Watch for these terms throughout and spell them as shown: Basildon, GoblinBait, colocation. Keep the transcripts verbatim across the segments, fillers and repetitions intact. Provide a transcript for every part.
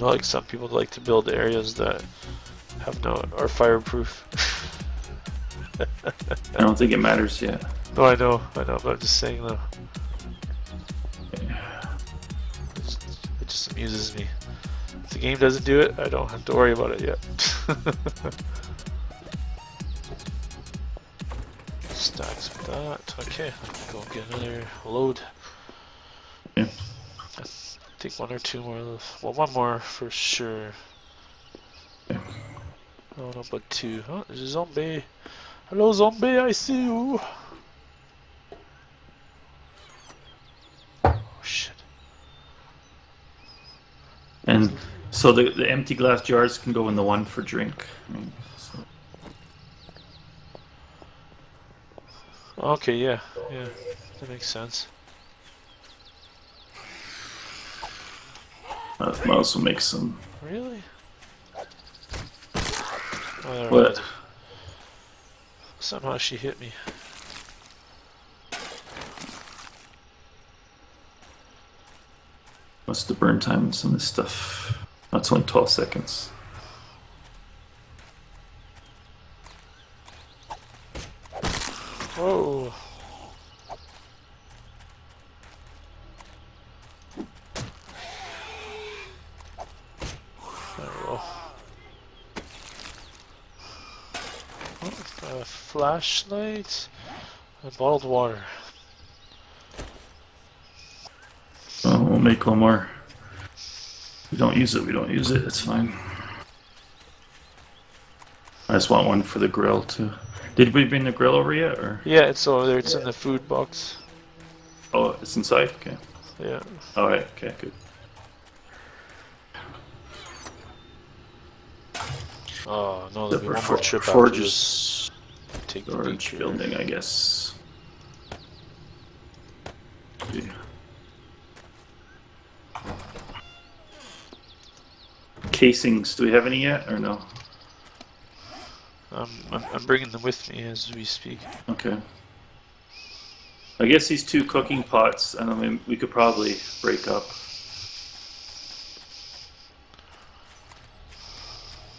know, like some people like to build areas that have no are fireproof. I don't think it matters yet. No, I know, I know, but I'm just saying though. It just, it just amuses me. If the game doesn't do it, I don't have to worry about it yet. Stacks with that. Okay, let's go get another load. Yeah. I think one or two more left. Well, one more for sure. Yeah. Oh no, but two. Oh, there's a zombie. Hello, zombie, I see you. Oh shit. And so the, the empty glass jars can go in the one for drink. I mean, so. Okay, yeah, yeah, that makes sense. Uh, might also make some. Really? Oh, what? Right. Somehow she hit me. What's the burn time on some of this stuff? That's only twelve seconds. Whoa. A flashlight and bottled water. Oh, we'll make one more. We don't use it, we don't use it, it's fine. I just want one for the grill too. Did we bring the grill over yet? Or? Yeah, it's over there, it's yeah. in the food box. Oh, it's inside? Okay. Yeah. Alright, okay, good. Oh, no, there'll be one more trip after this. Take the orange building, I guess. Yeah. Casings, do we have any yet, or no? Um, I'm, I'm bringing them with me as we speak. Okay. I guess these two cooking pots, I mean, we could probably break up.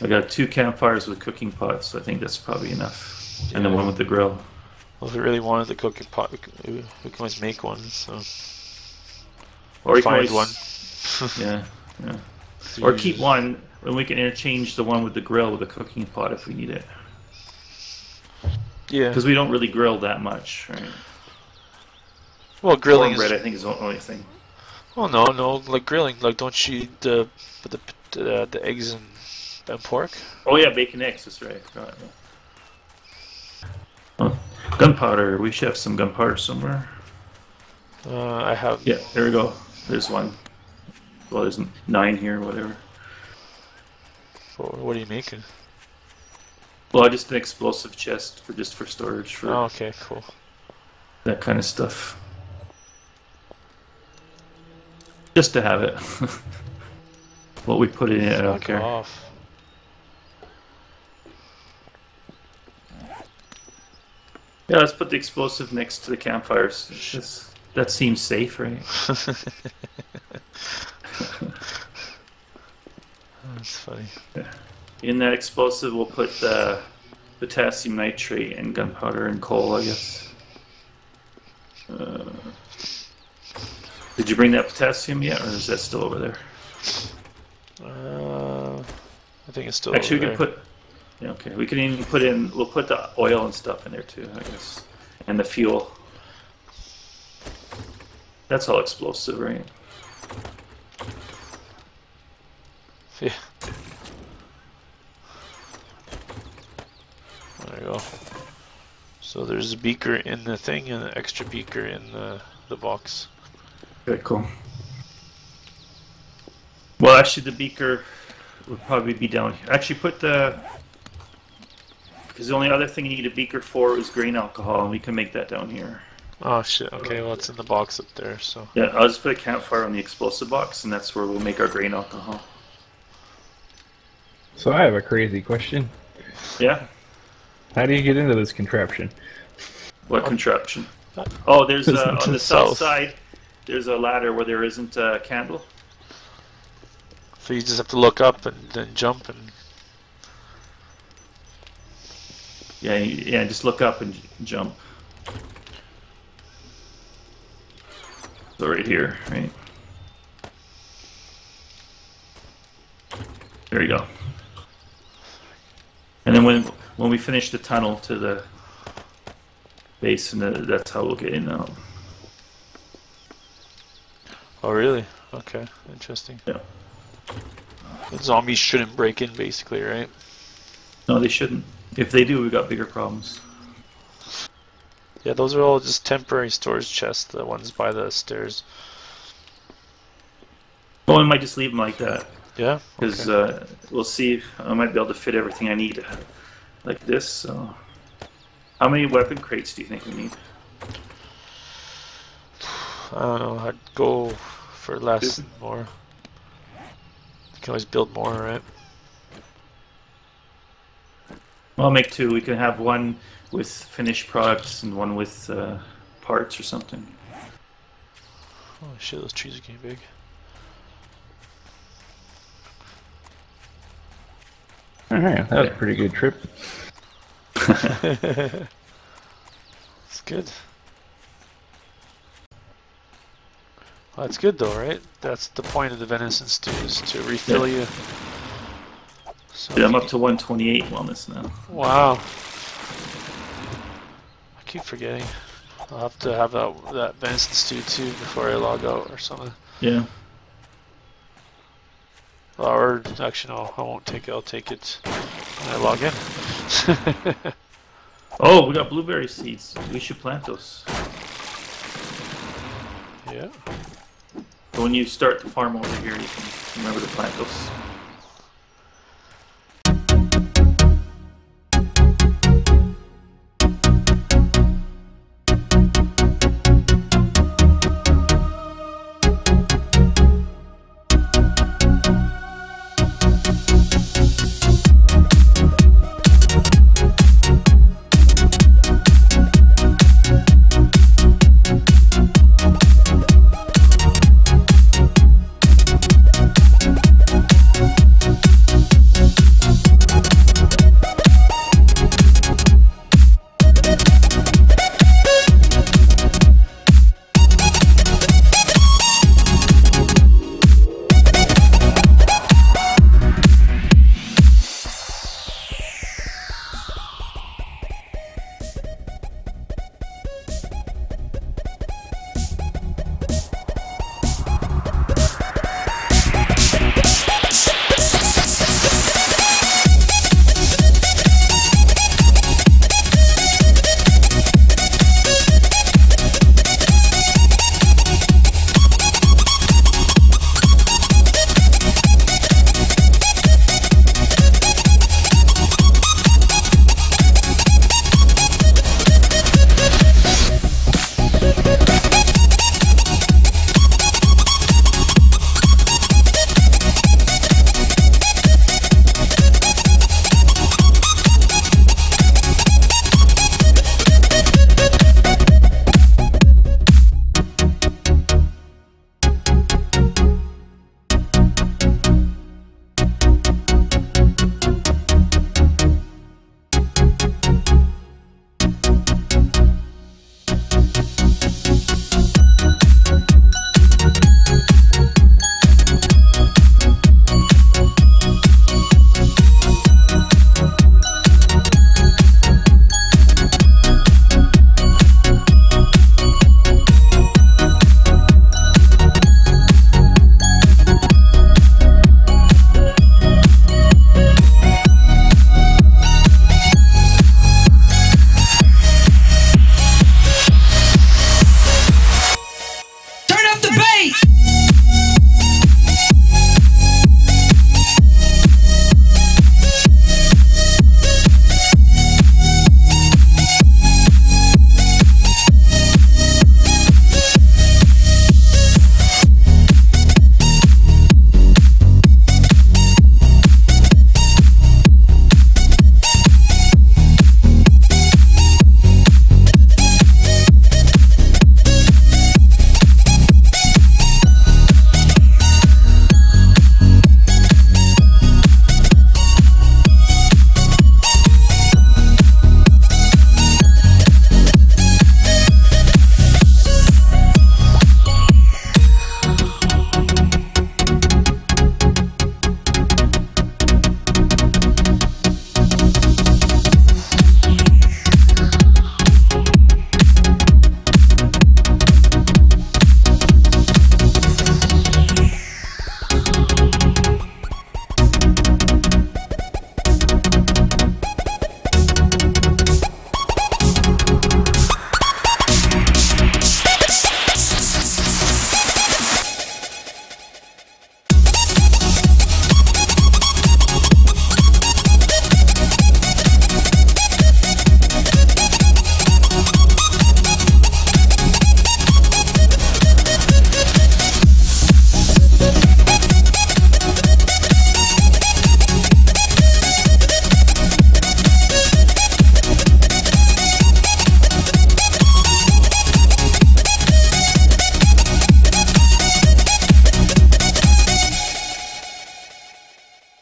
I got two campfires with cooking pots, so I think that's probably enough. Yeah. And the one with the grill. Well, if we really wanted the cooking pot, we can, we can always make one. So, or, or find one. yeah, yeah. Seriously. Or keep one, and we can interchange the one with the grill with the cooking pot if we need it. Yeah. Because we don't really grill that much, right? Well, grilling bread, is... I think, is the only thing. Well, no, no, like grilling, like don't you eat the the the, the eggs and, and pork? Oh yeah, bacon eggs. That's right. I forgot. Oh, gunpowder. We should have some gunpowder somewhere. Uh, I have. Yeah, there we go. There's one. Well, there's nine here, whatever. What are you making? Well, just an explosive chest for just for storage. For oh, okay, cool. That kind of stuff. Just to have it. What we put in it, I don't care. Off. Yeah, let's put the explosive next to the campfires. That's, that seems safe, right? That's funny. Yeah. In that explosive, we'll put the potassium nitrate and gunpowder and coal, I guess. Uh, did you bring that potassium yet, or is that still over there? Uh, I think it's still Actually, over there. Actually, we could put... Okay, we can even put in, we'll put the oil and stuff in there too, I guess. And the fuel. That's all explosive, right? Yeah. There you go. So there's a beaker in the thing and an extra beaker in the, the box. Okay, cool. Well, actually the beaker would probably be down here. Actually, put the... Because the only other thing you need a beaker for is grain alcohol, and we can make that down here. Oh shit, okay, well it's in the box up there, so... Yeah, I'll just put a campfire on the explosive box, and that's where we'll make our grain alcohol. So I have a crazy question. Yeah? How do you get into this contraption? What contraption? Oh, there's a, on the south side, there's a ladder where there isn't a candle. So you just have to look up and then jump and. Yeah, yeah. Just look up and jump. So right here, right? There you go. And then when when we finish the tunnel to the base, and the, that's how we'll get in now. Oh really? Okay, interesting. Yeah. The zombies shouldn't break in, basically, right? No, they shouldn't. If they do, we've got bigger problems. Yeah, those are all just temporary storage chests, the ones by the stairs. Oh, I might just leave them like that. Yeah? Because okay. uh, we'll see. I might be able to fit everything I need like this. So. How many weapon crates do you think we need? I don't know. I'd go for less and more. You can always build more, right? I'll make two. We can have one with finished products and one with uh, parts or something. Oh shit, those trees are getting big. Alright, that was a pretty good trip. It's good. Well, that's good though, right? That's the point of the venison stew, is to refill yeah. you. So Dude, I'm up to one twenty-eight wellness now. Wow. I keep forgetting. I'll have to have that, that venison stew too before I log out or something. Yeah. Or actually no, I won't take it. I'll take it when I log in. Oh, we got blueberry seeds. We should plant those. Yeah. But when you start the farm over here, you can remember to plant those.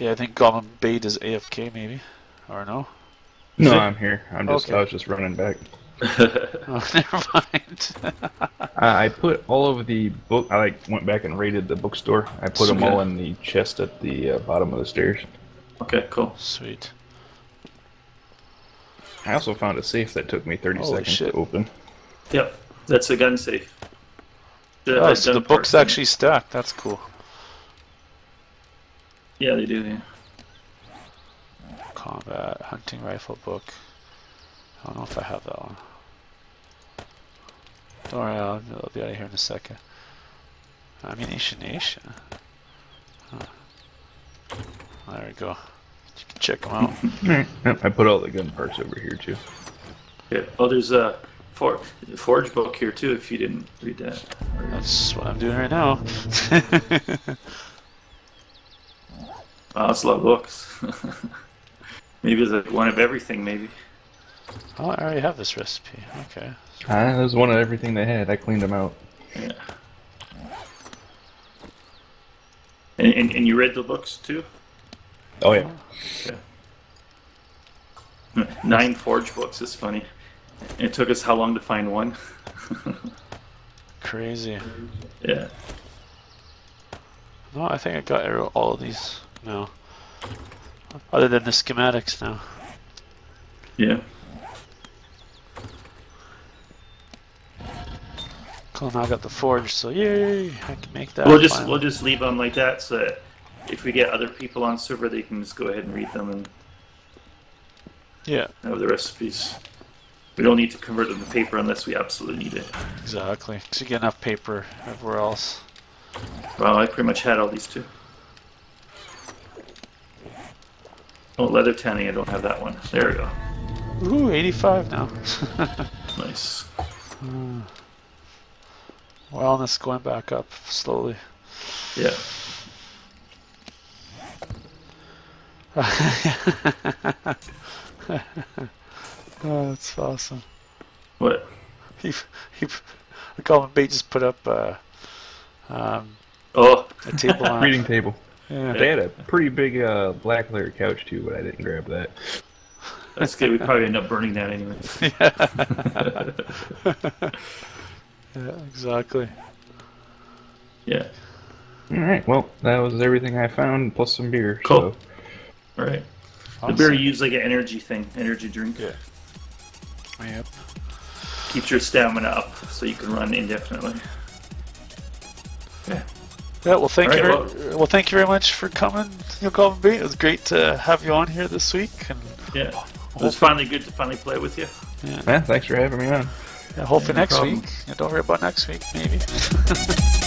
Yeah, I think GoblinBait is A F K maybe, or no? Is no, it? I'm here. I'm just. Okay. I was just running back. Oh, never mind. uh, I put all of the book. I like went back and raided the bookstore. I put Sweet. them all in the chest at the uh, bottom of the stairs. Okay, cool. Sweet. I also found a safe that took me thirty Holy seconds shit. to open. Yep, that's the gun safe. The, oh, so the book's actually stacked. That's cool. Yeah, they do. Yeah. Combat hunting rifle book. I don't know if I have that one. Don't worry, I'll, I'll be out of here in a second. Ammunition Nation. Huh. There we go. You can check them out. Yep, I put all the gun parts over here too. Yeah. Oh, there's a for forge book here too. If you didn't read that. That's what I'm doing right now. Wow, that's a lot of books. Maybe there's like one of everything. Maybe. Oh, I already have this recipe. Okay. Ah, there's one of everything they had. I cleaned them out. Yeah. And, and, and you read the books too? Oh yeah. Okay. Nine forge books is funny. It took us how long to find one? Crazy. Yeah. No, I think I got all of these now. Other than the schematics now. Yeah. Cool. Now I got the forge, so yay! I can make that. We'll just finally. we'll just leave them like that, so that if we get other people on server, they can just go ahead and read them and yeah, have the recipes. We don't need to convert them to paper unless we absolutely need it. Exactly. Because you get enough paper everywhere else. Well, I pretty much had all these too. Oh, leather tanning. I don't have that one. There we go. Ooh, eighty-five now. Nice. Mm. Wellness going back up slowly. Yeah. Oh, that's awesome. What? He, he, GoblinBait just put up uh, um, oh. a table on reading table. Yeah. They had a pretty big uh, black layer couch too, but I didn't grab that. That's good. We probably end up burning that anyway. Yeah. Yeah, exactly. Yeah. All right. Well, that was everything I found, plus some beer. Cool. So. All right. Awesome. The beer you use like an energy thing, energy drink. Yeah. Yep. Keeps your stamina up, so you can run indefinitely. Yeah. Yeah. Well, thank All you. Right, very, well, well, thank you very much for coming, GoblinBait. It was great to have you on here this week. And yeah. It was finally good to finally play with you. Yeah. Man, thanks for having me on. Yeah, hopefully yeah, no next problem. week. Yeah, don't worry about next week, maybe.